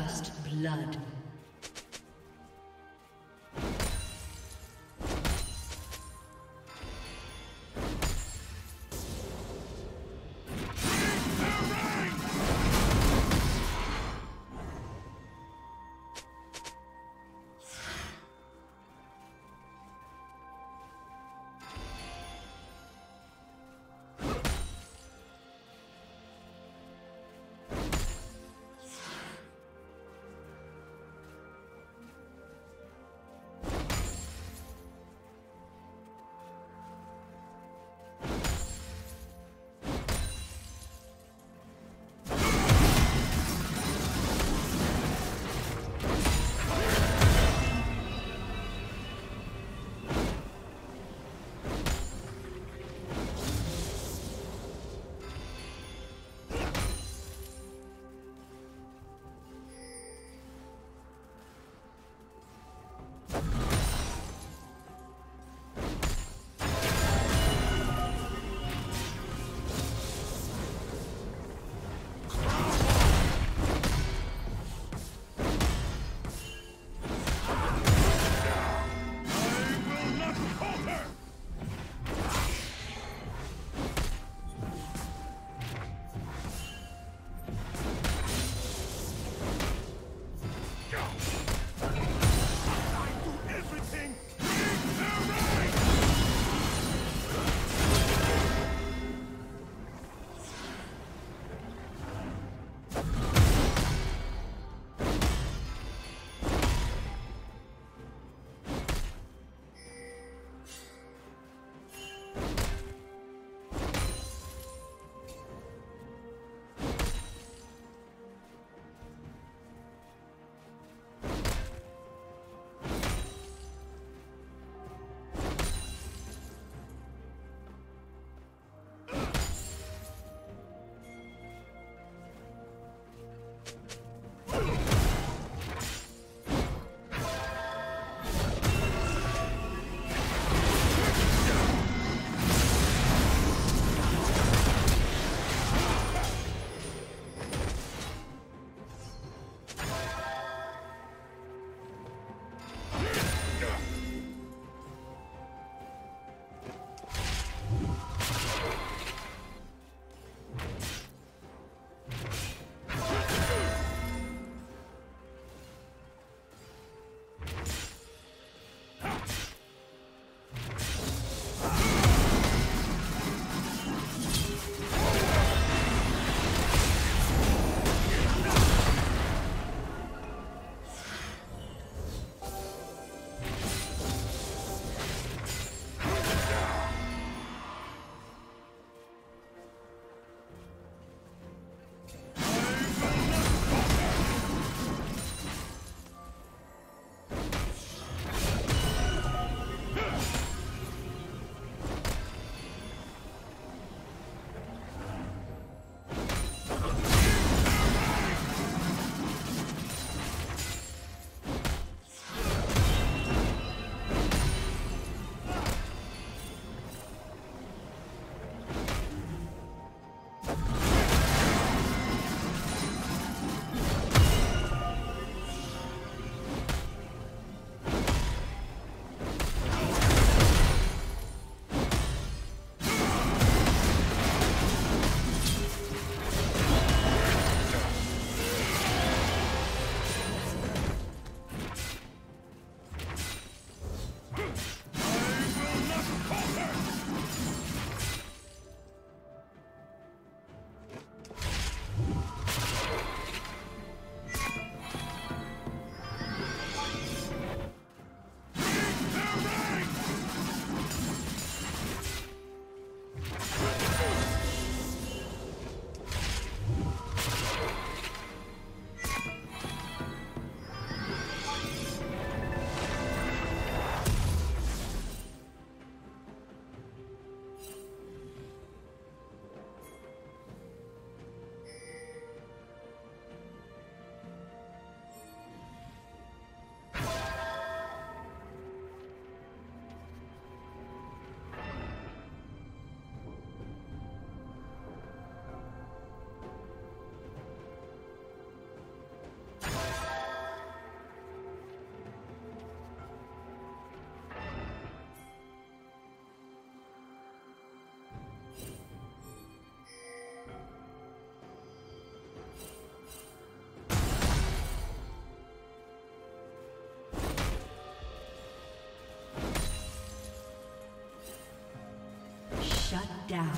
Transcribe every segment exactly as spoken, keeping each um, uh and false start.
First blood. down.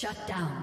Shut down.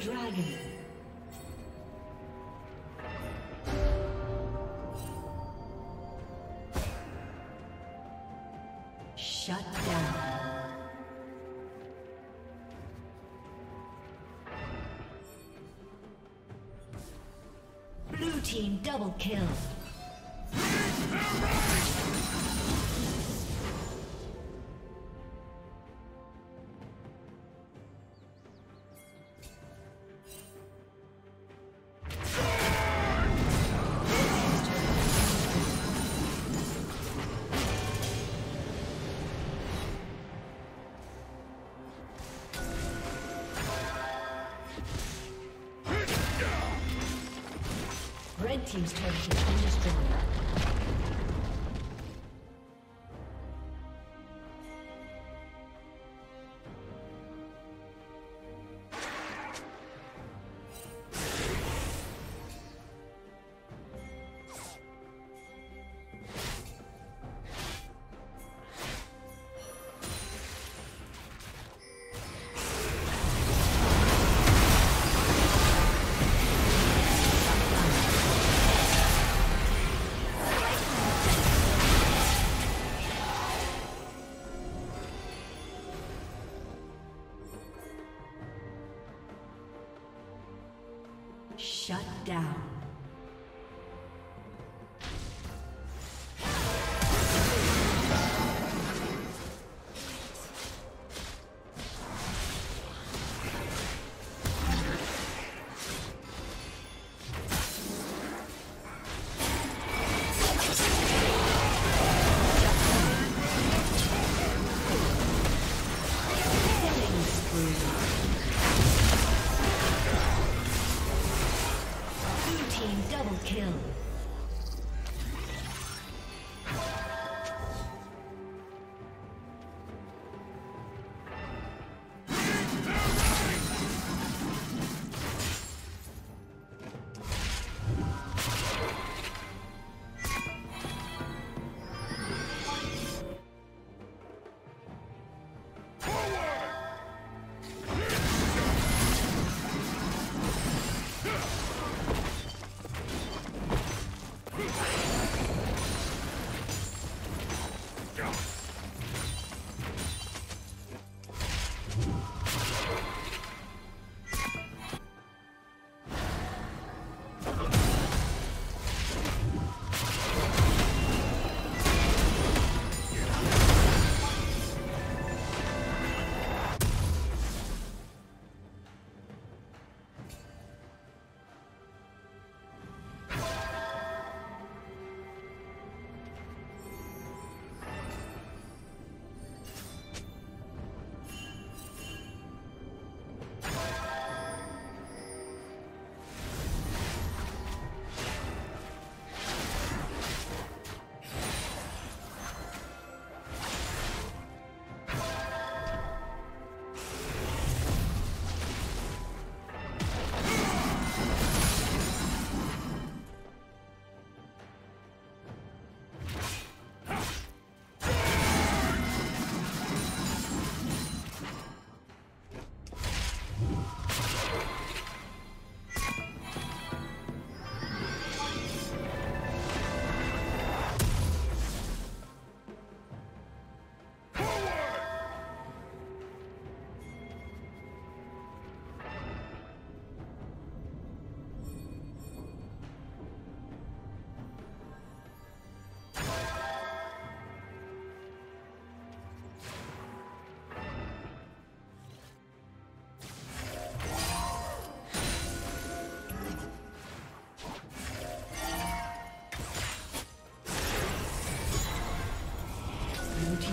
Dragon. Shut down. Blue team double kill. Red team's turret has been destroyed. Shut down.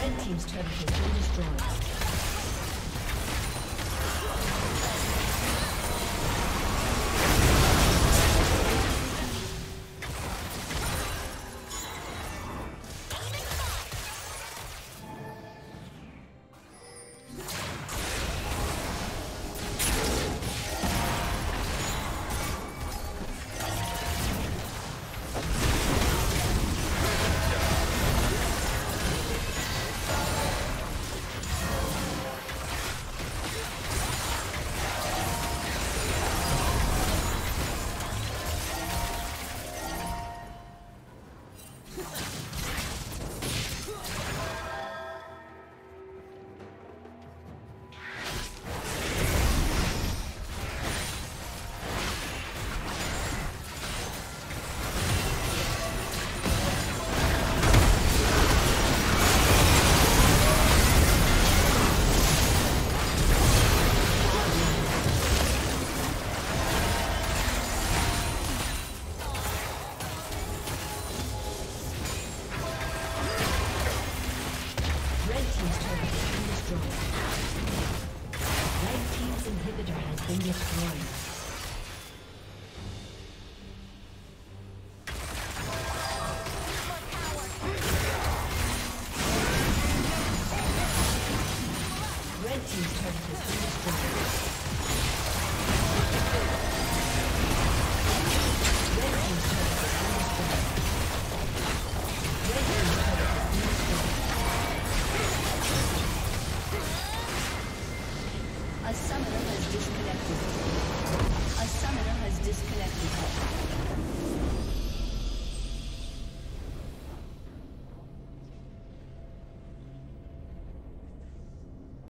Red team's turret has been destroyed.